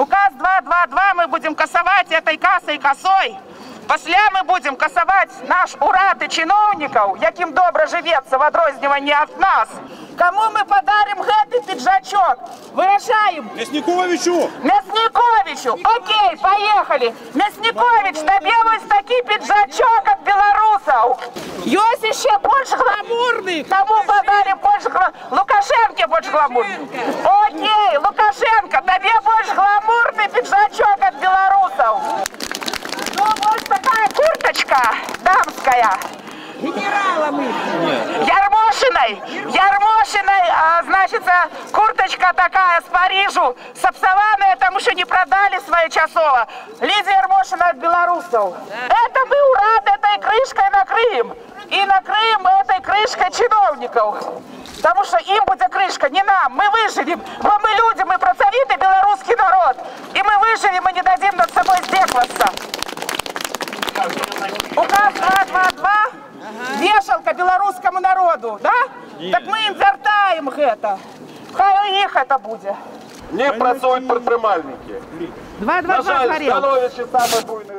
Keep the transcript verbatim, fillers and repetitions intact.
Указ два два два мы будем кассовать этой кассой косой. После мы будем кассовать наш урад и чиновников, яким добро живется в отрознивании от нас. Кому мы подарим гэты пиджачок? Выражаем. Мясниковичу. Мясниковичу. Окей, поехали. Мясникович, добилась таки пиджачок от белорусов. Есть еще больше гламурный. Кому подарим больше гламурный? Лукашенко больше гламурный. Окей, Лукашенко, тебе больше гламурный пиджачок от белорусов. Ну, вот такая курточка дамская. Генералом Ярмошиной. Ярмошиной, а, значит, курточка такая с Парижу. Сапсованная, там еще не продали свои часово. Лидия Ярмошина от белорусов. Да. Это мы урад этой крышкой накрыем. И накрыем этой крышкой чиновников. Потому что им будет крышка, не нам. Мы выживем. Но мы люди, мы працовитый белорусский народ. И мы выживем и не дадим над собой сдехваться. Указ два два два, вешалка белорусскому народу, да? Нет. Так мы им вертаем это. Хай у их это будет. Не працуют предпринимальники. два два два, на жаль, становище самое буйное.